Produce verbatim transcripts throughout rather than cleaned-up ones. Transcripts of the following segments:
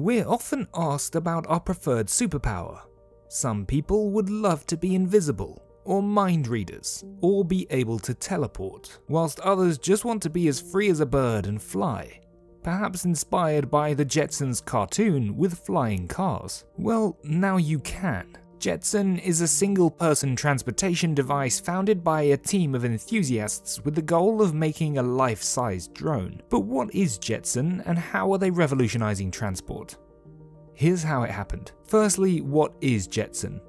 We're often asked about our preferred superpower. Some people would love to be invisible, or mind readers, or be able to teleport, whilst others just want to be as free as a bird and fly. Perhaps inspired by the Jetsons cartoon with flying cars. Well, now you can. Jetson is a single-person transportation device founded by a team of enthusiasts with the goal of making a life-sized drone. But what is Jetson and how are they revolutionizing transport? Here's how it happened. Firstly, what is Jetson?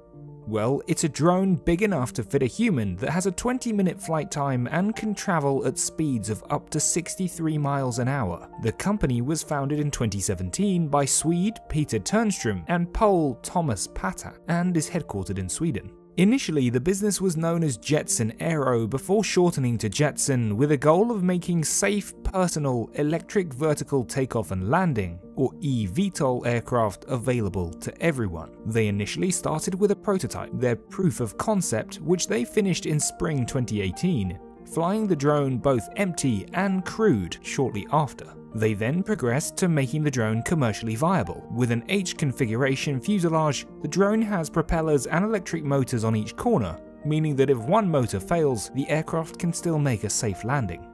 Well, it's a drone big enough to fit a human that has a twenty minute flight time and can travel at speeds of up to sixty-three miles an hour. The company was founded in twenty seventeen by Swede Peter Turnström and Pol Thomas Pata, and is headquartered in Sweden. Initially, the business was known as Jetson Aero before shortening to Jetson, with a goal of making safe, personal, electric vertical takeoff and landing, or eVTOL aircraft, available to everyone. They initially started with a prototype, their proof of concept, which they finished in spring twenty eighteen, flying the drone both empty and crewed shortly after. They then progressed to making the drone commercially viable. With an H configuration fuselage, the drone has propellers and electric motors on each corner, meaning that if one motor fails, the aircraft can still make a safe landing.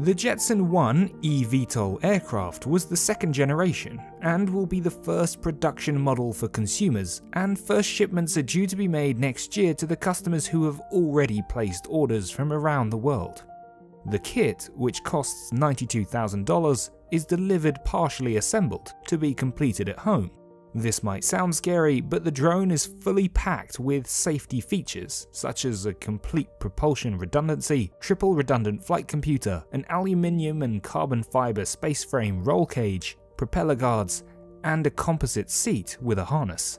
The Jetson One eVTOL aircraft was the second generation, and will be the first production model for consumers, and first shipments are due to be made next year to the customers who have already placed orders from around the world. The kit, which costs ninety-two thousand dollars, is delivered partially assembled, to be completed at home. This might sound scary, but the drone is fully packed with safety features, such as a complete propulsion redundancy, triple redundant flight computer, an aluminium and carbon fiber space frame roll cage, propeller guards, and a composite seat with a harness.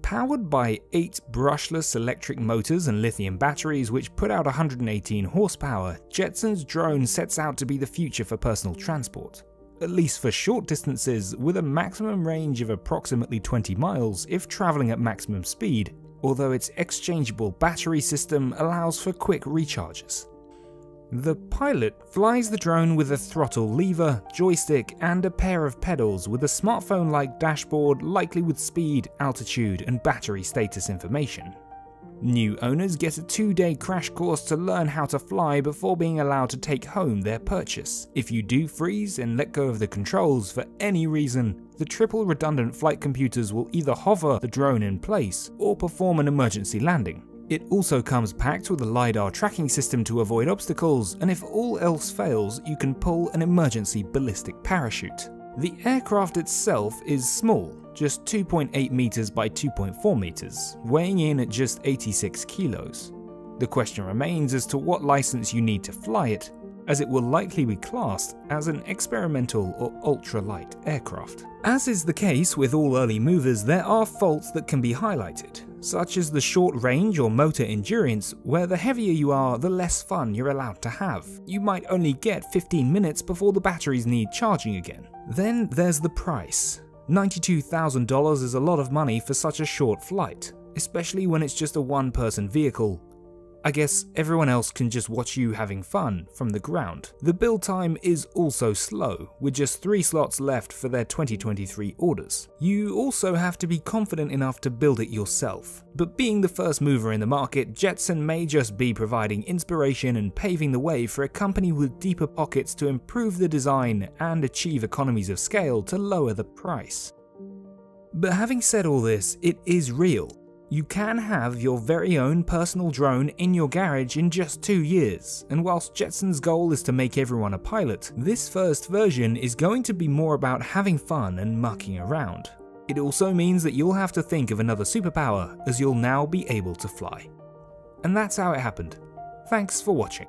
Powered by eight brushless electric motors and lithium batteries which put out one hundred eighteen horsepower, Jetson's drone sets out to be the future for personal transport, at least for short distances, with a maximum range of approximately twenty miles if travelling at maximum speed, although its exchangeable battery system allows for quick recharges. The pilot flies the drone with a throttle lever, joystick, and a pair of pedals with a smartphone-like dashboard, likely with speed, altitude, and battery status information. New owners get a two day crash course to learn how to fly before being allowed to take home their purchase. If you do freeze and let go of the controls for any reason, the triple redundant flight computers will either hover the drone in place or perform an emergency landing. It also comes packed with a LIDAR tracking system to avoid obstacles, and if all else fails, you can pull an emergency ballistic parachute. The aircraft itself is small, just two point eight meters by two point four meters, weighing in at just eighty-six kilos. The question remains as to what license you need to fly it, as it will likely be classed as an experimental or ultralight aircraft. As is the case with all early movers, there are faults that can be highlighted, such as the short range or motor endurance, where the heavier you are, the less fun you're allowed to have. You might only get fifteen minutes before the batteries need charging again. Then there's the price. ninety-two thousand dollars is a lot of money for such a short flight, especially when it's just a one-person vehicle. I guess everyone else can just watch you having fun from the ground. The build time is also slow, with just three slots left for their twenty twenty-three orders. You also have to be confident enough to build it yourself. But being the first mover in the market, Jetson may just be providing inspiration and paving the way for a company with deeper pockets to improve the design and achieve economies of scale to lower the price. But having said all this, it is real. You can have your very own personal drone in your garage in just two years, and whilst Jetson's goal is to make everyone a pilot, this first version is going to be more about having fun and mucking around. It also means that you'll have to think of another superpower, as you'll now be able to fly. And that's how it happened. Thanks for watching.